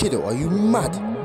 Kiddo, are you mad?